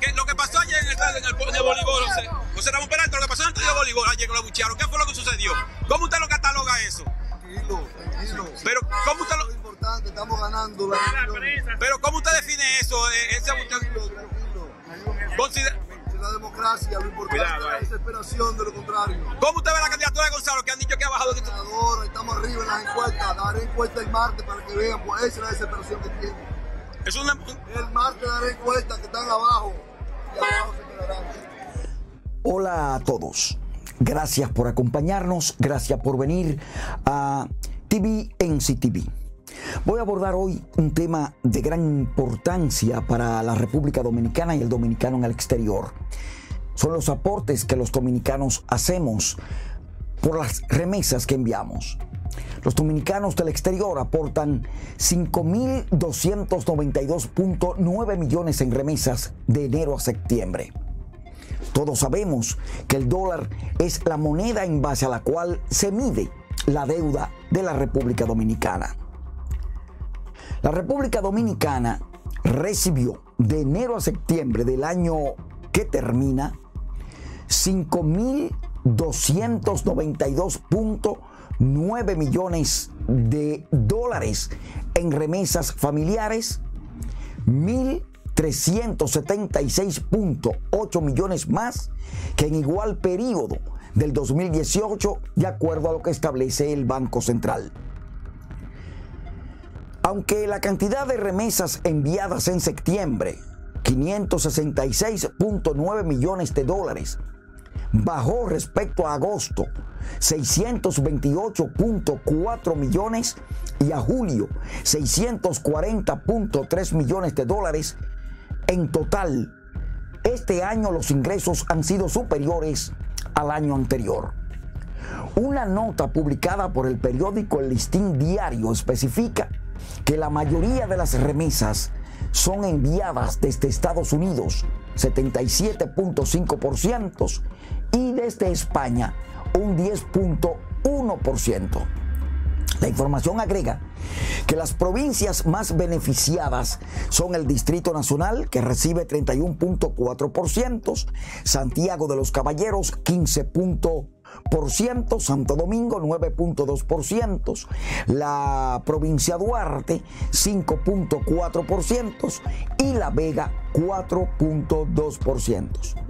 que lo que pasó ayer en el caso de Bolívar, José Ramón Peralta, lo que pasó en el caso de Bolívar ayer que lo abuchearon, ¿qué fue lo que sucedió? ¿Cómo usted lo cataloga eso? Tranquilo, tranquilo. Pero ¿cómo usted lo...? Importante, estamos ganando la elección. Pero ¿cómo usted define eso? Ese tranquilo, tranquilo. Considera... La democracia, lo importante es la desesperación de lo contrario. ¿Cómo usted ve la candidatura de Gonzalo, que han dicho que ha bajado? Estamos arriba en las encuestas, daré encuesta el martes para que vean, pues esa es la desesperación que tiene. Es una... El martes daré encuestas que están abajo y abajo se quedarán. Hola a todos, gracias por acompañarnos, gracias por venir a TVNCTV. Voy a abordar hoy un tema de gran importancia para la República Dominicana y el dominicano en el exterior. Son los aportes que los dominicanos hacemos por las remesas que enviamos. Los dominicanos del exterior aportan 5.292.9 millones en remesas de enero a septiembre. Todos sabemos que el dólar es la moneda en base a la cual se mide la deuda de la República Dominicana. La República Dominicana recibió de enero a septiembre del año que termina 5.292.9 millones de dólares en remesas familiares, 1.376.8 millones más que en igual periodo del 2018, de acuerdo a lo que establece el Banco Central. Aunque la cantidad de remesas enviadas en septiembre, 566.9 millones de dólares, bajó respecto a agosto, 628.4 millones, y a julio, 640.3 millones de dólares, en total, este año los ingresos han sido superiores al año anterior. Una nota publicada por el periódico El Listín Diario especifica que la mayoría de las remesas son enviadas desde Estados Unidos, 77.5%, y desde España, un 10.1%. La información agrega que las provincias más beneficiadas son el Distrito Nacional, que recibe 31.4%, Santiago de los Caballeros, 15.1%, Santo Domingo 9.2%, la provincia Duarte 5.4% y La Vega 4.2%.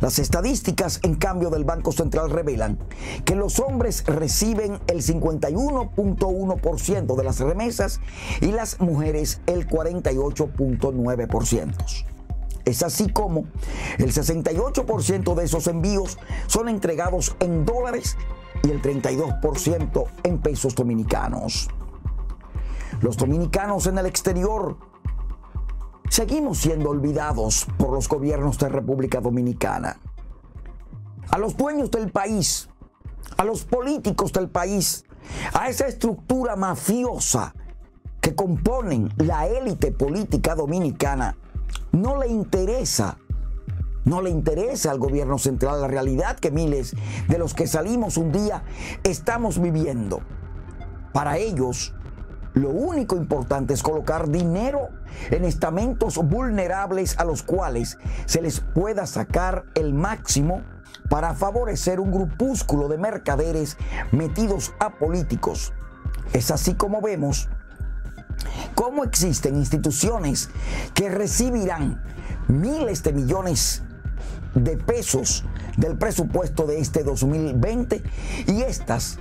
Las estadísticas, en cambio, del Banco Central revelan que los hombres reciben el 51.1% de las remesas y las mujeres el 48.9%. Es así como el 68% de esos envíos son entregados en dólares y el 32% en pesos dominicanos. Los dominicanos en el exterior seguimos siendo olvidados por los gobiernos de República Dominicana. A los dueños del país, a los políticos del país, a esa estructura mafiosa que componen la élite política dominicana, no le interesa al gobierno central la realidad que miles de los que salimos un día estamos viviendo. Para ellos, lo único importante es colocar dinero en estamentos vulnerables a los cuales se les pueda sacar el máximo para favorecer un grupúsculo de mercaderes metidos a políticos. Es así como vemos cómo existen instituciones que recibirán miles de millones de pesos del presupuesto de este 2020, y estas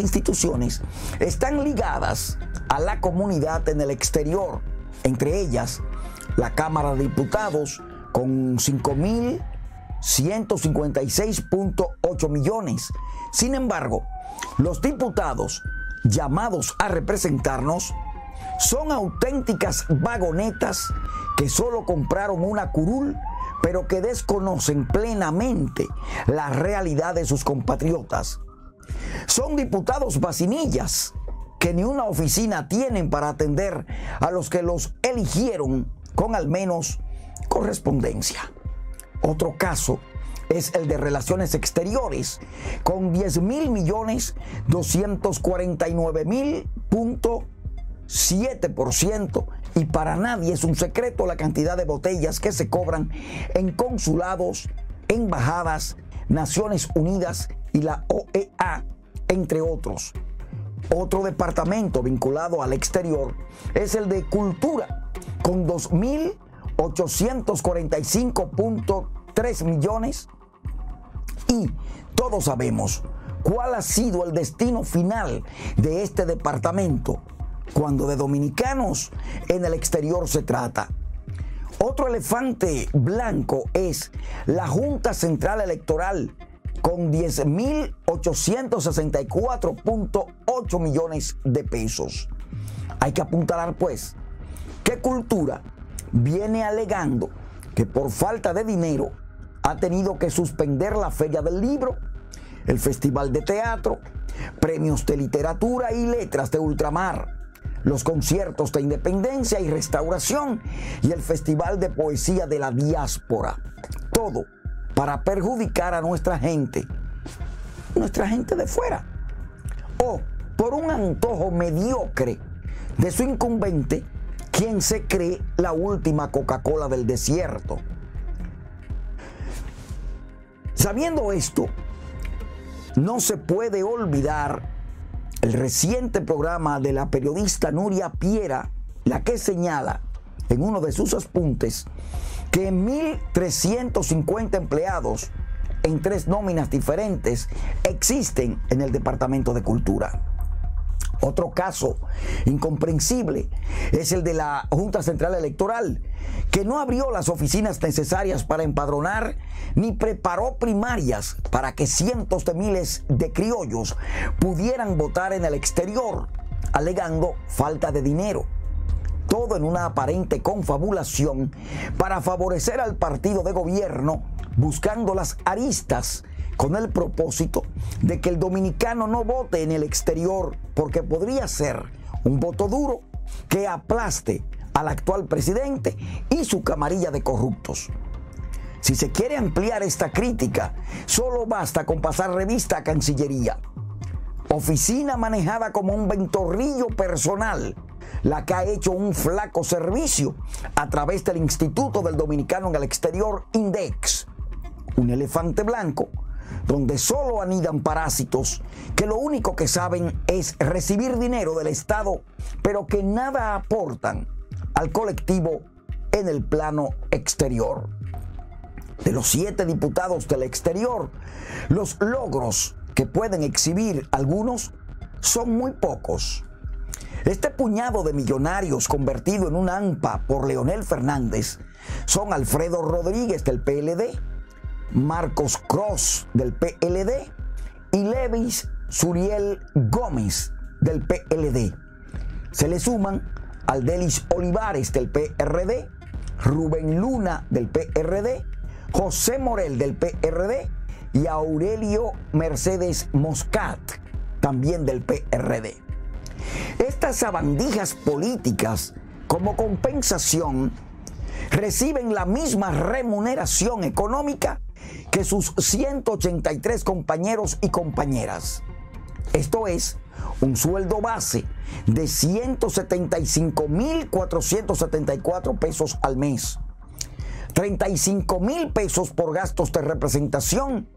instituciones están ligadas a la comunidad en el exterior, entre ellas la Cámara de Diputados con 5.156.8 millones. Sin embargo, los diputados llamados a representarnos son auténticas vagonetas que solo compraron una curul, pero que desconocen plenamente la realidad de sus compatriotas. Son diputados vacinillas que ni una oficina tienen para atender a los que los eligieron con al menos correspondencia. Otro caso es el de Relaciones Exteriores, con 10.249.000 7%, y para nadie es un secreto la cantidad de botellas que se cobran en consulados, embajadas, Naciones Unidas y la OEA, entre otros. Otro departamento vinculado al exterior es el de Cultura, con 2.845.3 millones, y todos sabemos cuál ha sido el destino final de este departamento cuando de dominicanos en el exterior se trata. Otro elefante blanco es la Junta Central Electoral, con 10.864.8 millones de pesos. Hay que apuntalar, pues, que Cultura viene alegando que por falta de dinero ha tenido que suspender la Feria del Libro, el Festival de Teatro, premios de literatura y letras de ultramar, los conciertos de Independencia y Restauración y el Festival de Poesía de la Diáspora. Todo para perjudicar a nuestra gente de fuera, o por un antojo mediocre de su incumbente, quien se cree la última Coca-Cola del desierto. Sabiendo esto, no se puede olvidar el reciente programa de la periodista Nuria Piera, la que señala en uno de sus apuntes que 1.350 empleados en 3 nóminas diferentes existen en el Departamento de Cultura. Otro caso incomprensible es el de la Junta Central Electoral, que no abrió las oficinas necesarias para empadronar ni preparó primarias para que cientos de miles de criollos pudieran votar en el exterior, alegando falta de dinero. Todo en una aparente confabulación para favorecer al partido de gobierno, buscando las aristas con el propósito de que el dominicano no vote en el exterior, porque podría ser un voto duro que aplaste al actual presidente y su camarilla de corruptos. Si se quiere ampliar esta crítica, solo basta con pasar revista a Cancillería, oficina manejada como un ventorrillo personal, la que ha hecho un flaco servicio a través del Instituto del Dominicano en el Exterior, INDEX, un elefante blanco donde solo anidan parásitos que lo único que saben es recibir dinero del Estado, pero que nada aportan al colectivo en el plano exterior. De los 7 diputados del exterior, los logros que pueden exhibir algunos son muy pocos. Este puñado de millonarios convertido en un AMPA por Leonel Fernández son Alfredo Rodríguez del PLD, Marcos Cross del PLD y Levis Suriel Gómez del PLD. Se le suman Aldelis Olivares del PRD, Rubén Luna del PRD, José Morel del PRD y Aurelio Mercedes Moscat, también del PRD. Estas sabandijas políticas, como compensación, reciben la misma remuneración económica que sus 183 compañeros y compañeras. Esto es un sueldo base de 175.474 pesos al mes, 35.000 pesos por gastos de representación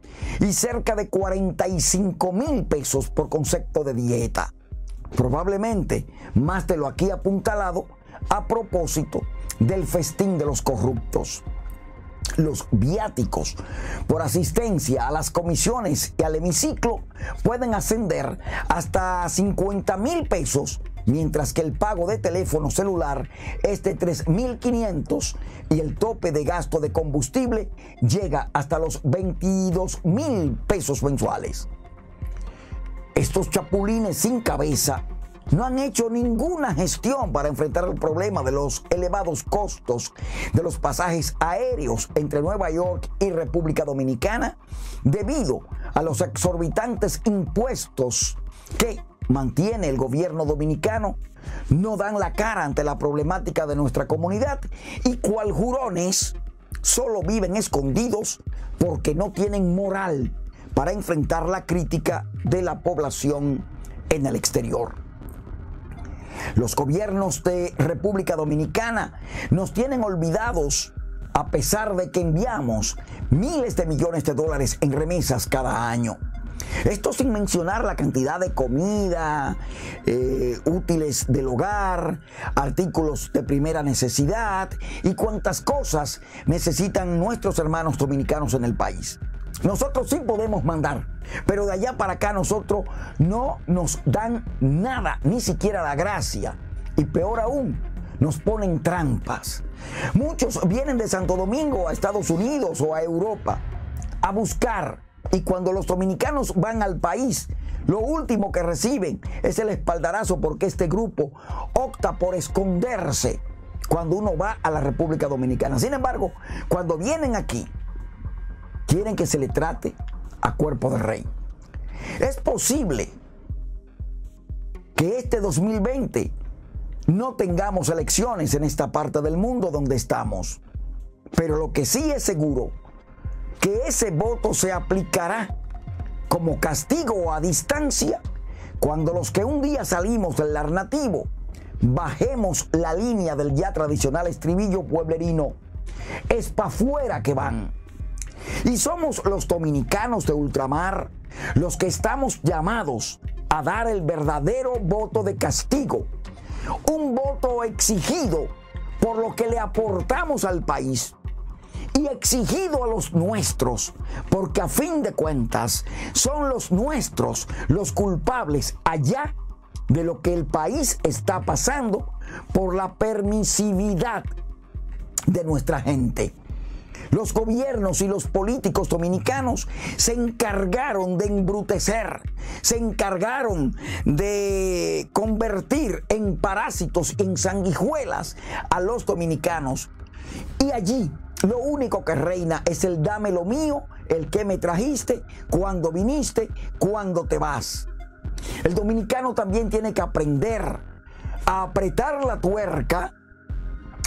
y cerca de 45.000 pesos por concepto de dieta. Probablemente más de lo aquí apuntalado a propósito del festín de los corruptos. Los viáticos por asistencia a las comisiones y al hemiciclo pueden ascender hasta 50.000 pesos, mientras que el pago de teléfono celular es de 3.500 y el tope de gasto de combustible llega hasta los 22.000 pesos mensuales. Estos chapulines sin cabeza no han hecho ninguna gestión para enfrentar el problema de los elevados costos de los pasajes aéreos entre Nueva York y República Dominicana, debido a los exorbitantes impuestos que mantiene el gobierno dominicano. No dan la cara ante la problemática de nuestra comunidad y, cual jurones, solo viven escondidos porque no tienen moral para enfrentar la crítica de la población en el exterior. Los gobiernos de República Dominicana nos tienen olvidados a pesar de que enviamos miles de millones de dólares en remesas cada año. Esto sin mencionar la cantidad de comida, útiles del hogar, artículos de primera necesidad y cuantas cosas necesitan nuestros hermanos dominicanos en el país. Nosotros sí podemos mandar, pero de allá para acá nosotros no nos dan nada, ni siquiera la gracia. Y peor aún, nos ponen trampas. Muchos vienen de Santo Domingo a Estados Unidos o a Europa a buscar. Y cuando los dominicanos van al país, lo último que reciben es el espaldarazo, porque este grupo opta por esconderse cuando uno va a la República Dominicana. Sin embargo, cuando vienen aquí, quieren que se le trate a cuerpo de rey. Es posible que este 2020 no tengamos elecciones en esta parte del mundo donde estamos, pero lo que sí es seguro que ese voto se aplicará como castigo a distancia cuando los que un día salimos del narrativo bajemos la línea del ya tradicional estribillo pueblerino. Es pa' fuera que van. Y somos los dominicanos de ultramar los que estamos llamados a dar el verdadero voto de castigo, un voto exigido por lo que le aportamos al país y exigido a los nuestros, porque a fin de cuentas son los nuestros los culpables allá de lo que el país está pasando por la permisividad de nuestra gente. Los gobiernos y los políticos dominicanos se encargaron de embrutecer, se encargaron de convertir en parásitos, en sanguijuelas a los dominicanos. Y allí lo único que reina es el dame lo mío, el que me trajiste, cuando viniste, cuando te vas. El dominicano también tiene que aprender a apretar la tuerca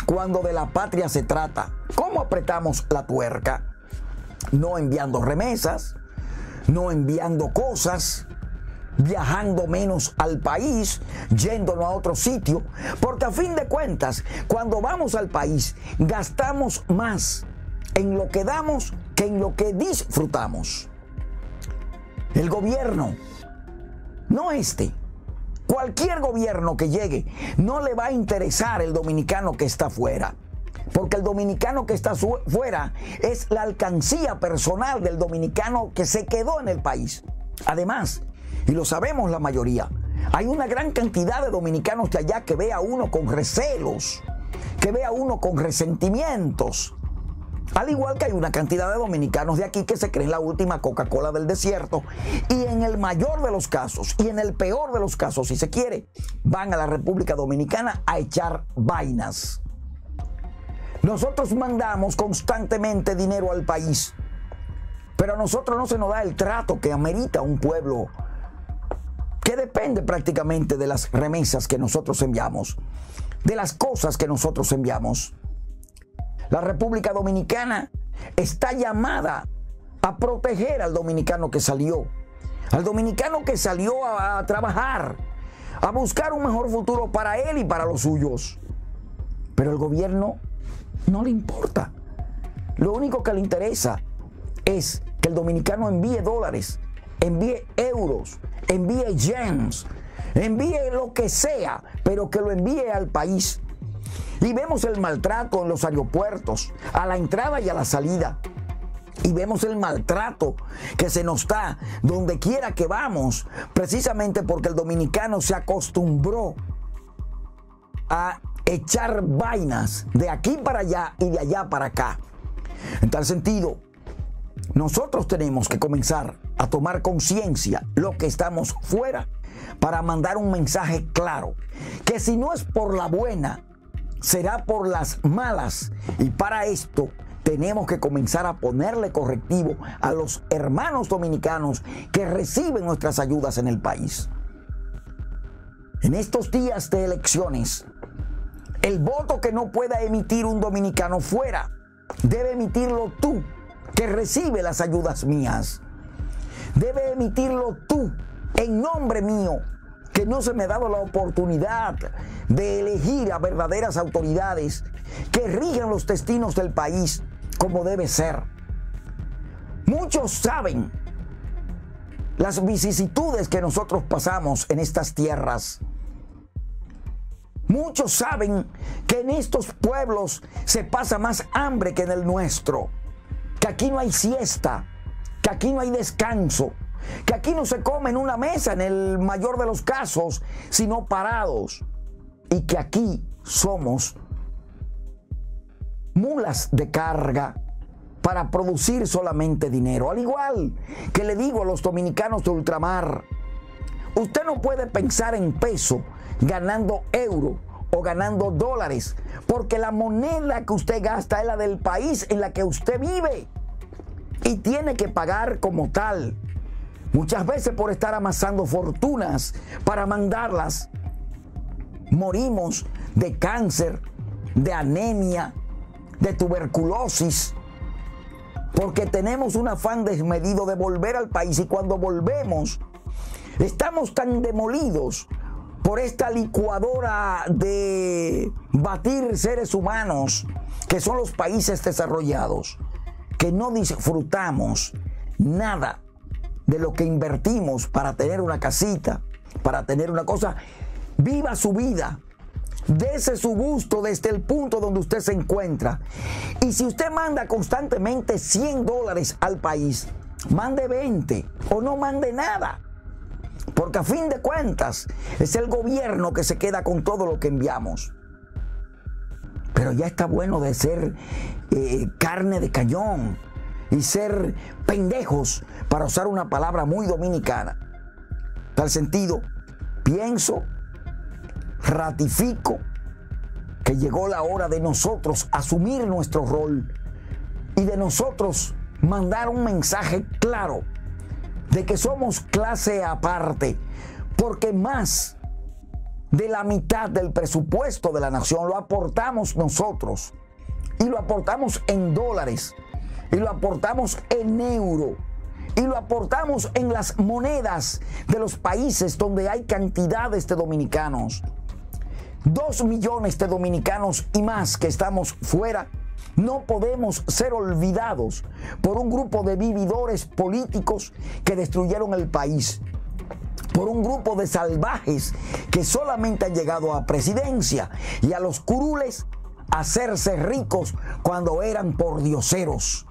cuando de la patria se trata. ¿Cómo apretamos la tuerca? No enviando remesas, no enviando cosas, viajando menos al país, yéndonos a otro sitio, porque a fin de cuentas, cuando vamos al país, gastamos más en lo que damos que en lo que disfrutamos. El gobierno, no este, cualquier gobierno que llegue, no le va a interesar el dominicano que está fuera, porque el dominicano que está fuera es la alcancía personal del dominicano que se quedó en el país. Además, y lo sabemos la mayoría, hay una gran cantidad de dominicanos de allá que ve a uno con recelos, que ve a uno con resentimientos. Al igual que hay una cantidad de dominicanos de aquí que se creen la última Coca-Cola del desierto, y en el mayor de los casos, y en el peor de los casos, si se quiere, van a la República Dominicana a echar vainas. Nosotros mandamos constantemente dinero al país, pero a nosotros no se nos da el trato que amerita un pueblo que depende prácticamente de las remesas que nosotros enviamos, de las cosas que nosotros enviamos. La República Dominicana está llamada a proteger al dominicano que salió a trabajar, a buscar un mejor futuro para él y para los suyos. Pero el gobierno no le importa. Lo único que le interesa es que el dominicano envíe dólares, envíe euros, envíe yens, envíe lo que sea, pero que lo envíe al país. Y vemos el maltrato en los aeropuertos, a la entrada y a la salida. Y vemos el maltrato que se nos da donde quiera que vamos, precisamente porque el dominicano se acostumbró a echar vainas de aquí para allá y de allá para acá. En tal sentido, nosotros tenemos que comenzar a tomar conciencia lo que estamos fuera para mandar un mensaje claro, que si no es por la buena, será por las malas, y para esto tenemos que comenzar a ponerle correctivo a los hermanos dominicanos que reciben nuestras ayudas en el país. En estos días de elecciones, el voto que no pueda emitir un dominicano fuera, debe emitirlo tú, que recibe las ayudas mías. Debe emitirlo tú, en nombre mío, que no se me ha dado la oportunidad de elegir a verdaderas autoridades que rijan los destinos del país como debe ser. Muchos saben las vicisitudes que nosotros pasamos en estas tierras. Muchos saben que en estos pueblos se pasa más hambre que en el nuestro, que aquí no hay siesta, que aquí no hay descanso, que aquí no se come en una mesa en el mayor de los casos, sino parados, y que aquí somos mulas de carga para producir solamente dinero. Al igual que le digo a los dominicanos de ultramar, usted no puede pensar en peso ganando euro o ganando dólares, porque la moneda que usted gasta es la del país en la que usted vive y tiene que pagar como tal. Muchas veces por estar amasando fortunas para mandarlas, morimos de cáncer, de anemia, de tuberculosis, porque tenemos un afán desmedido de volver al país, y cuando volvemos estamos tan demolidos por esta licuadora de batir seres humanos que son los países desarrollados, que no disfrutamos nada de lo que invertimos para tener una casita, para tener una cosa. Viva su vida, dese su gusto desde el punto donde usted se encuentra. Y si usted manda constantemente $100 al país, mande 20 o no mande nada, porque a fin de cuentas es el gobierno que se queda con todo lo que enviamos. Pero ya está bueno de ser carne de cañón y ser pendejos, para usar una palabra muy dominicana. En tal sentido, pienso, ratifico que llegó la hora de nosotros asumir nuestro rol y de nosotros mandar un mensaje claro de que somos clase aparte, porque más de la mitad del presupuesto de la nación lo aportamos nosotros, y lo aportamos en dólares, y lo aportamos en euro, y lo aportamos en las monedas de los países donde hay cantidades de dominicanos. 2 millones de dominicanos y más que estamos fuera, no podemos ser olvidados por un grupo de vividores políticos que destruyeron el país, por un grupo de salvajes que solamente han llegado a presidencia y a los curules a hacerse ricos cuando eran pordioseros.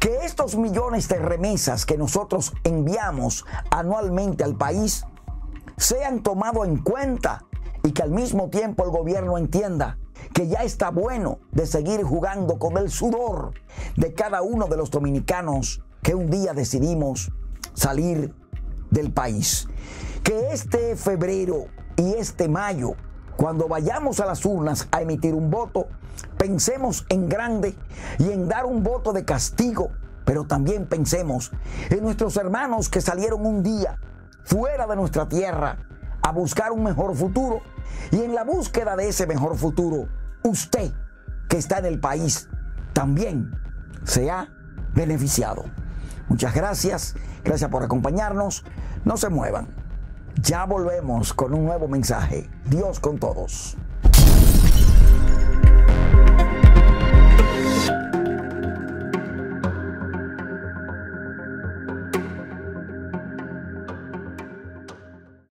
Que estos millones de remesas que nosotros enviamos anualmente al país sean tomados en cuenta, y que al mismo tiempo el gobierno entienda que ya está bueno de seguir jugando con el sudor de cada uno de los dominicanos que un día decidimos salir del país. Que este febrero y este mayo, cuando vayamos a las urnas a emitir un voto, pensemos en grande y en dar un voto de castigo, pero también pensemos en nuestros hermanos que salieron un día fuera de nuestra tierra a buscar un mejor futuro, y en la búsqueda de ese mejor futuro, usted que está en el país también se ha beneficiado. Muchas gracias, gracias por acompañarnos. No se muevan, ya volvemos con un nuevo mensaje. Dios con todos.